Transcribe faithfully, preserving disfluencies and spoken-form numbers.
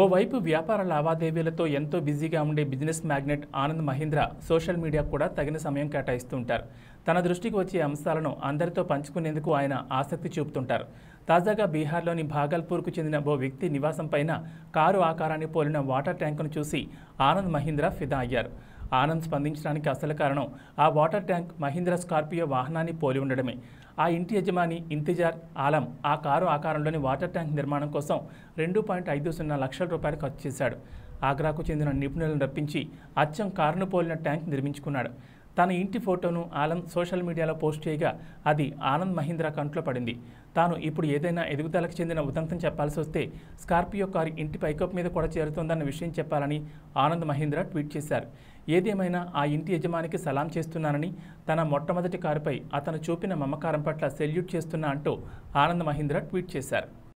ఓ వైపు వ్యాపార లావాదేవీలతో ఎంతో బిజీగా ఉండే business magnate Anand Mahindra social media కూడా తగిన సమయం కేటాయిస్తుంటారు. తన దృష్టికి వచ్చే అంశాలను అందరితో పంచుకునేందుకు ఆయన ఆసక్తి చూపుతుంటారు. తాజాగా బీహార్లోని భాగల్పూర్కు చెందిన ఓ వ్యక్తి నివాసంపైన కారు ఆకారాన్ని పోలిన వాటర్ ట్యాంకును చూసి ఆనంద్ మహీంద్ర ఫిదా అయ్యారు. ఆనంద్ స్పందించడానికి అసలు కారణం ఆ వాటర్ ట్యాంక్ మహీంద్ర స్కార్పియో వాహనాన్ని పోలి ఉండడమే. ఆ ఇంటి యజమాని ఇంతిజార్ ఆలం ఆ కారు ఆకారంలోని వాటర్ ట్యాంక్ నిర్మాణం కోసం రెండు పాయింట్ ఐదు సున్నా లక్షల రూపాయలు ఖర్చు చేశాడు. ఆగ్రాకు చెందిన నిపుణులను రప్పించి అచ్చం కారును పోలిన ట్యాంక్ నిర్మించుకున్నాడు. తన ఇంటి ఫోటోను ఆలం సోషల్ మీడియాలో పోస్ట్ చేయగా అది ఆనంద్ మహీంద్ర కంట్లో పడింది. తాను ఇప్పుడు ఏదైనా ఎదుగుదలకు చెందిన ఉదంతం చెప్పాల్సి వస్తే స్కార్పియో కారు ఇంటి పైకప్పు మీద కూడా చేరుతోందన్న విషయం చెప్పాలని ఆనంద్ మహీంద్ర ట్వీట్ చేశారు. ఏదేమైనా ఆ ఇంటి యజమానికి సలాం చేస్తున్నానని, తన మొట్టమొదటి కారుపై అతను చూపిన మమకారం పట్ల సెల్యూట్ చేస్తున్నా అంటూ ఆనంద్ మహీంద్ర ట్వీట్ చేశారు.